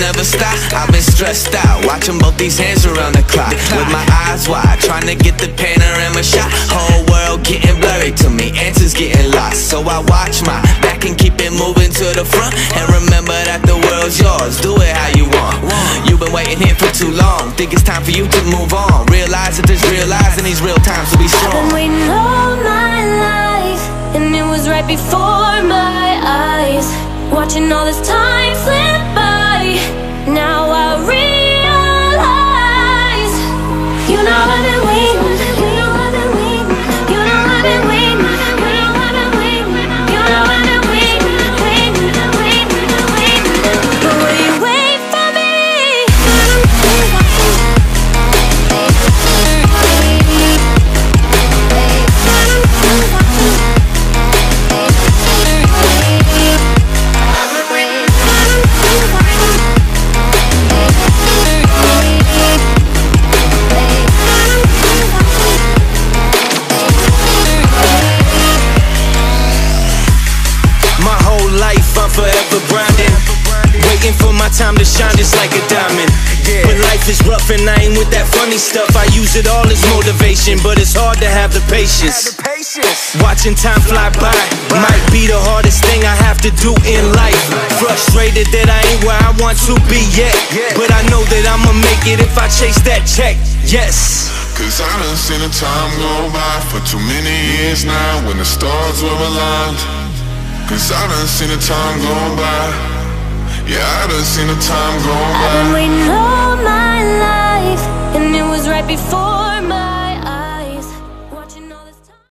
never stop. I've been stressed out, watching both these hands around the clock, with my eyes wide, trying to get the panorama shot. Whole world getting blurry to me, answers getting lost. So I watch my back and keep it moving to the front, and remember that the world's yours, do it how you want. You've been waiting here for too long, think it's time for you to move on. Realize that there's real lies in these real times, so be strong. I've been waiting all my life, and it was right before my eyes, watching all this time slip by. Now I realize, you know I've been waiting, you know I've been waiting, you know I've been waiting, you know I've been waiting, you know I've been waiting, waiting, waiting, waiting. But will you wait for me? Forever grinding, waiting for my time to shine just like a diamond. But life is rough and I ain't with that funny stuff. I use it all as motivation, but it's hard to have the patience. Watching time fly by might be the hardest thing I have to do in life. Frustrated that I ain't where I want to be yet, but I know that I'ma make it if I chase that check. Yes. Cause I done seen the time go by for too many years now, when the stars were aligned. Cause I done seen the time go by. Yeah, I done seen the time go by. I've been waiting all my life, and it was right before my